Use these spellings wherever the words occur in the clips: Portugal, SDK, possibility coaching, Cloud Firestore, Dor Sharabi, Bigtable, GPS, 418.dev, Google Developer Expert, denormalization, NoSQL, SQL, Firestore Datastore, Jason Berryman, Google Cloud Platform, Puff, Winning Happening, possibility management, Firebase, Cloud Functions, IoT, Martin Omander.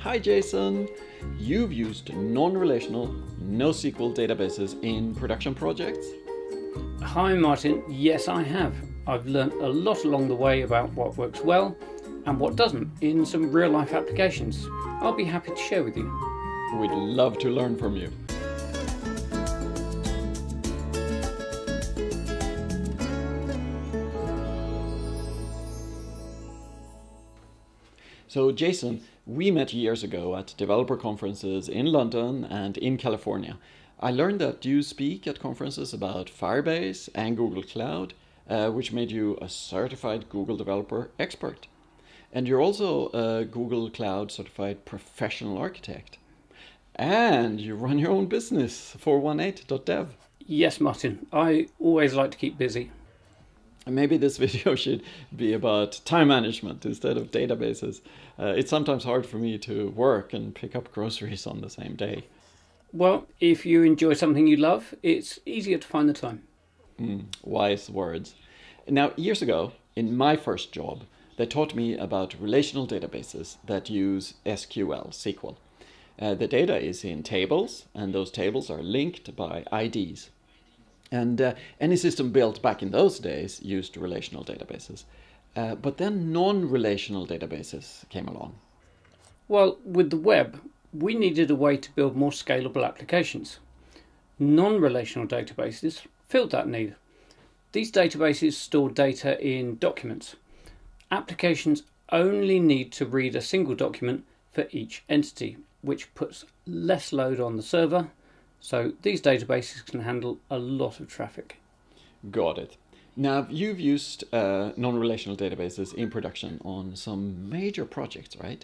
Hi Jason! You've used non-relational, NoSQL databases in production projects? Hi Martin, yes I have. I've learned a lot along the way about what works well and what doesn't in some real-life applications. I'll be happy to share with you. We'd love to learn from you. So Jason, we met years ago at developer conferences in London and in California. I learned that you speak at conferences about Firebase and Google Cloud, which made you a certified Google Developer Expert. And you're also a Google Cloud Certified Professional Architect. And you run your own business, 418.dev. Yes, Martin. I always like to keep busy. Maybe this video should be about time management instead of databases. It's sometimes hard for me to work and pick up groceries on the same day. Well, if you enjoy something you love, it's easier to find the time. Wise words. Now, years ago, in my first job, they taught me about relational databases that use SQL. The data is in tables, and those tables are linked by IDs. And any system built back in those days used relational databases. But then non-relational databases came along. Well, with the web, we needed a way to build more scalable applications. Non-relational databases filled that need. These databases store data in documents. Applications only need to read a single document for each entity, which puts less load on the server, so these databases can handle a lot of traffic. Got it. Now, you've used non-relational databases in production on some major projects, right?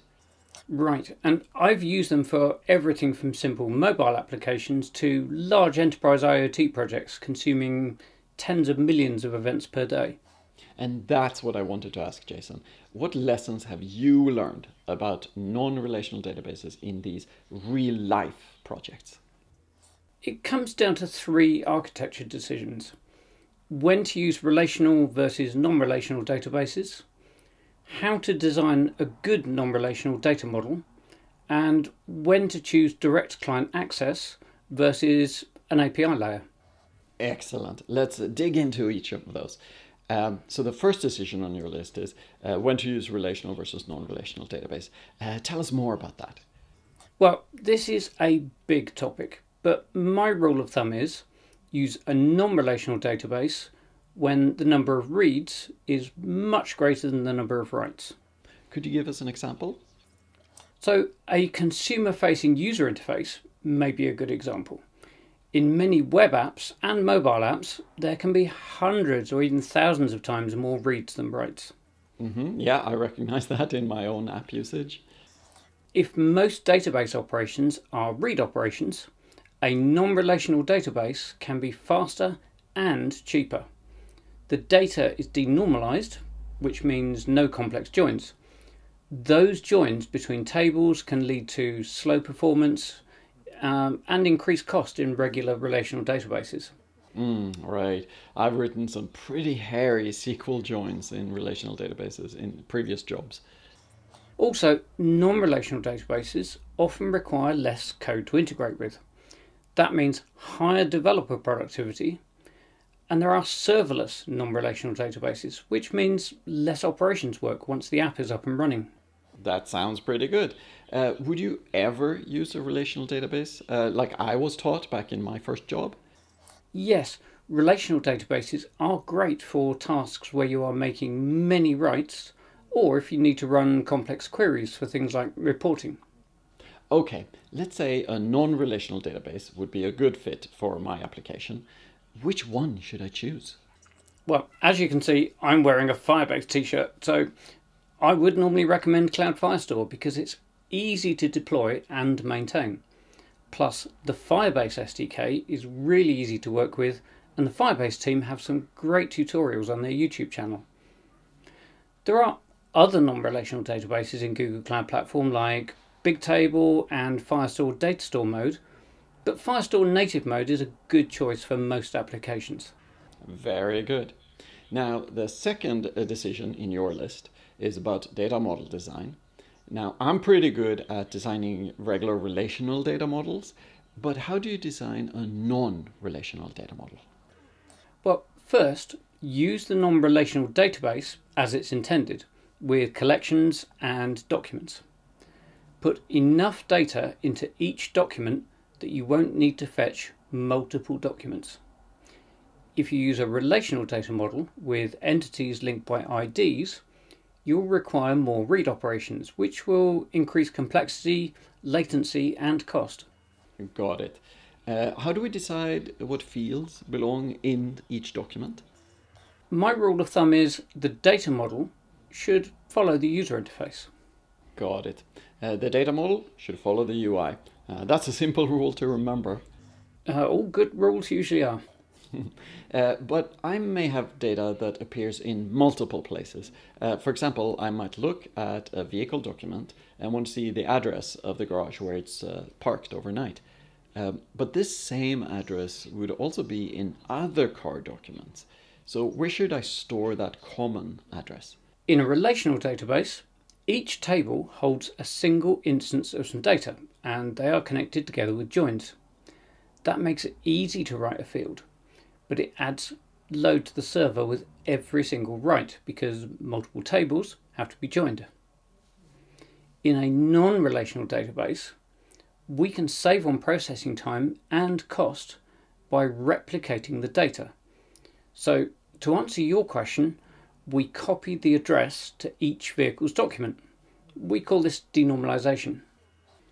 Right, and I've used them for everything from simple mobile applications to large enterprise IoT projects consuming tens of millions of events per day. And that's what I wanted to ask, Jason. What lessons have you learned about non-relational databases in these real-life projects? It comes down to three architecture decisions. When to use relational versus non-relational databases, how to design a good non-relational data model, and when to choose direct client access versus an API layer. Excellent. Let's dig into each of those. So the first decision on your list is when to use relational versus non-relational database. Tell us more about that. Well, this is a big topic, but my rule of thumb is use a non-relational database when the number of reads is much greater than the number of writes. Could you give us an example? So a consumer-facing user interface may be a good example. In many web apps and mobile apps, there can be hundreds or even thousands of times more reads than writes. Yeah, I recognize that in my own app usage. If most database operations are read operations, a non-relational database can be faster and cheaper. The data is denormalized, which means no complex joins. Those joins between tables can lead to slow performance, and increased cost in regular relational databases. Right. I've written some pretty hairy SQL joins in relational databases in previous jobs. Also, non-relational databases often require less code to integrate with. That means higher developer productivity, and there are serverless non-relational databases, which means less operations work once the app is up and running. That sounds pretty good. Would you ever use a relational database like I was taught back in my first job? Yes, relational databases are great for tasks where you are making many writes or if you need to run complex queries for things like reporting. Okay, let's say a non-relational database would be a good fit for my application. Which one should I choose? Well, as you can see, I'm wearing a Firebase t-shirt, so I would normally recommend Cloud Firestore because it's easy to deploy and maintain. Plus, the Firebase SDK is really easy to work with, and the Firebase team have some great tutorials on their YouTube channel. There are other non-relational databases in Google Cloud Platform like Bigtable and Firestore Datastore mode, but Firestore native mode is a good choice for most applications. Very good. Now, the second decision in your list is about data model design. Now, I'm pretty good at designing regular relational data models, but how do you design a non-relational data model? Well, first, use the non-relational database as it's intended, with collections and documents. Put enough data into each document that you won't need to fetch multiple documents. If you use a relational data model with entities linked by IDs, you'll require more read operations, which will increase complexity, latency, and cost. Got it. How do we decide what fields belong in each document? My rule of thumb is the data model should follow the user interface. Got it. The data model should follow the UI. That's a simple rule to remember. All good rules usually are. But I may have data that appears in multiple places. For example, I might look at a vehicle document and want to see the address of the garage where it's parked overnight. But this same address would also be in other car documents. So where should I store that common address? In a relational database, each table holds a single instance of some data, and they are connected together with joins. That makes it easy to write a field, but it adds load to the server with every single write because multiple tables have to be joined. In a non-relational database, we can save on processing time and cost by replicating the data. So to answer your question, we copied the address to each vehicle's document. We call this denormalization.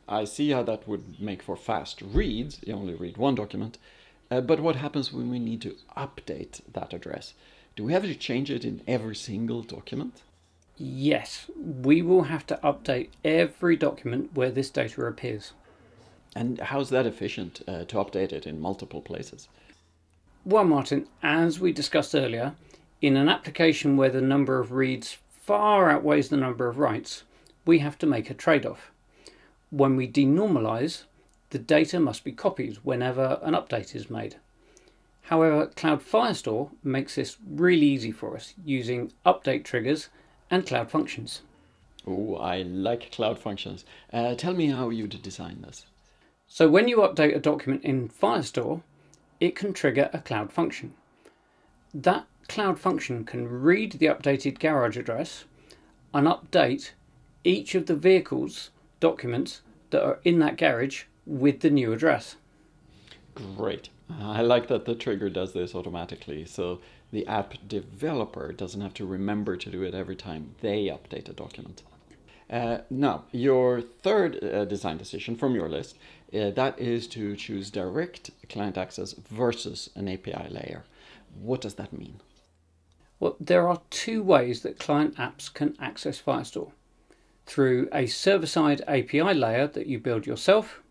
I see how that would make for fast reads. You only read one document. But what happens when we need to update that address? Do we have to change it in every single document? Yes, we will have to update every document where this data appears. And how's that efficient to update it in multiple places? Well, Martin, as we discussed earlier, in an application where the number of reads far outweighs the number of writes, we have to make a trade-off. When we denormalize, the data must be copied whenever an update is made. However, Cloud Firestore makes this really easy for us using update triggers and Cloud Functions. Oh, I like Cloud Functions. Tell me how you design this. So when you update a document in Firestore, it can trigger a Cloud Function. That Cloud Function can read the updated garage address and update each of the vehicle's documents that are in that garage with the new address. Great. I like that the trigger does this automatically, so the app developer doesn't have to remember to do it every time they update a document. Now, your third design decision from your list, that is to choose direct client access versus an API layer. What does that mean? Well, there are two ways that client apps can access Firestore. Through a server-side API layer that you build yourself,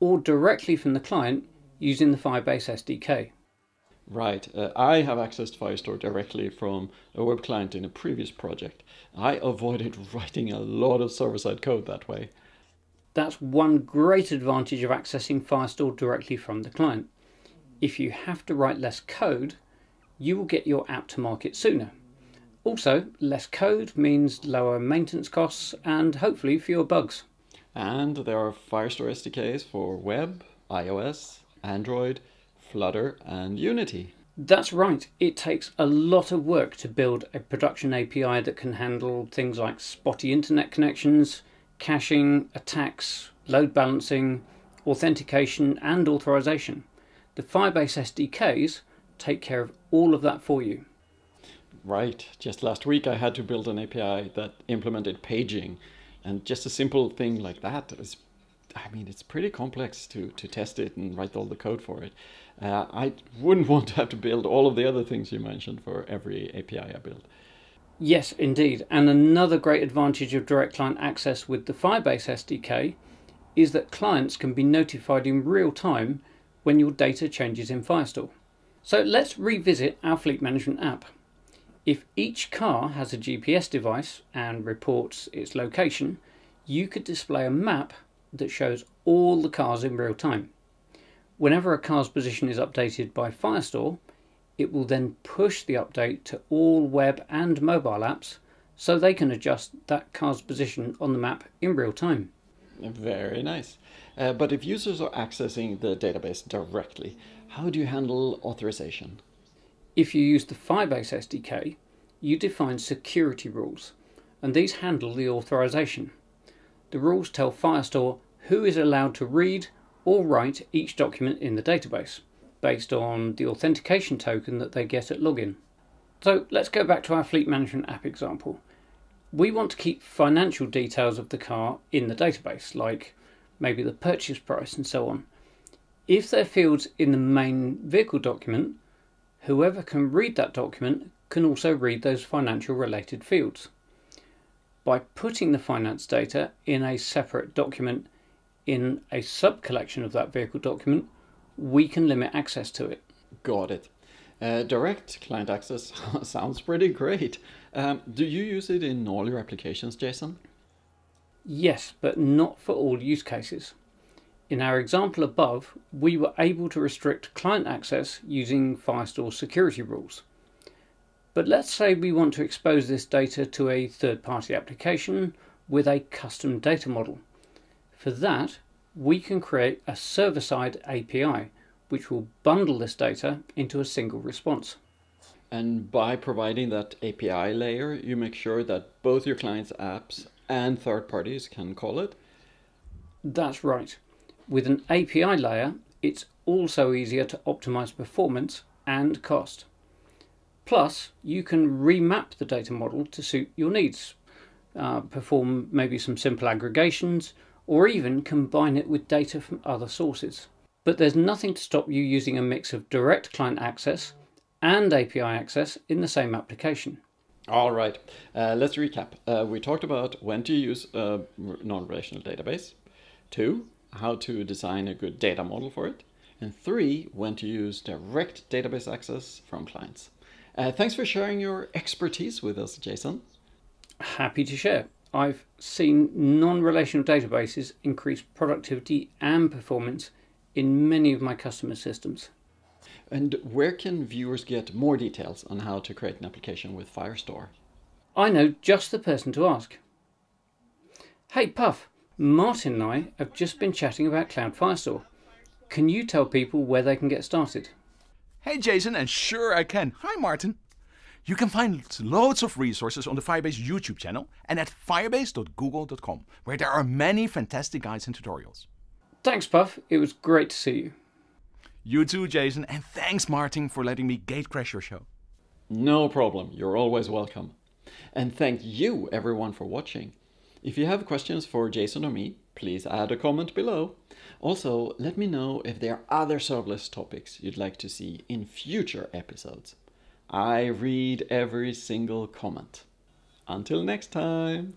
or directly from the client using the Firebase SDK. Right. I have accessed Firestore directly from a web client in a previous project. I avoided writing a lot of server-side code that way. That's one great advantage of accessing Firestore directly from the client. If you have to write less code, you will get your app to market sooner. Also, less code means lower maintenance costs and hopefully fewer bugs. And there are Firestore SDKs for web, iOS, Android, Flutter, and Unity. That's right. It takes a lot of work to build a production API that can handle things like spotty internet connections, caching, attacks, load balancing, authentication, and authorization. The Firebase SDKs take care of all of that for you. Right. Just last week I had to build an API that implemented paging. And just a simple thing like that is, I mean, it's pretty complex to test it and write all the code for it. I wouldn't want to have to build all of the other things you mentioned for every API I build. Yes, indeed. And another great advantage of direct client access with the Firebase SDK is that clients can be notified in real time when your data changes in Firestore. So let's revisit our fleet management app. If each car has a GPS device and reports its location, you could display a map that shows all the cars in real time. Whenever a car's position is updated by Firestore, it will then push the update to all web and mobile apps so they can adjust that car's position on the map in real time. Very nice. But if users are accessing the database directly, how do you handle authorization? If you use the Firebase SDK, you define security rules, and these handle the authorization. The rules tell Firestore who is allowed to read or write each document in the database, based on the authentication token that they get at login. So let's go back to our fleet management app example. We want to keep financial details of the car in the database, like maybe the purchase price and so on. If there are fields in the main vehicle document, whoever can read that document can also read those financial related fields. By putting the finance data in a separate document in a sub-collection of that vehicle document, we can limit access to it. Got it. Direct client access sounds pretty great. Do you use it in all your applications, Jason? Yes, but not for all use cases. In our example above, we were able to restrict client access using Firestore security rules. But let's say we want to expose this data to a third-party application with a custom data model. For that, we can create a server-side API, which will bundle this data into a single response. And by providing that API layer, you make sure that both your client's apps and third parties can call it? That's right. With an API layer, it's also easier to optimize performance and cost. Plus, you can remap the data model to suit your needs, perform maybe some simple aggregations, or even combine it with data from other sources. But there's nothing to stop you using a mix of direct client access and API access in the same application. All right, let's recap. We talked about when to use a non-relational database, 2, how to design a good data model for it, and 3, when to use direct database access from clients. Thanks for sharing your expertise with us, Jason. Happy to share. I've seen non-relational databases increase productivity and performance in many of my customer systems. And where can viewers get more details on how to create an application with Firestore? I know just the person to ask. Hey Puff, Martin and I have just been chatting about Cloud Firestore. Can you tell people where they can get started? Hey Jason, and sure I can. Hi Martin. You can find loads of resources on the Firebase YouTube channel and at firebase.google.com, where there are many fantastic guides and tutorials. Thanks, Puff. It was great to see you. You too, Jason. And thanks, Martin, for letting me gatecrash your show. No problem. You're always welcome. And thank you, everyone, for watching. If you have questions for Jason or me, please add a comment below. Also, let me know if there are other serverless topics you'd like to see in future episodes. I read every single comment. Until next time.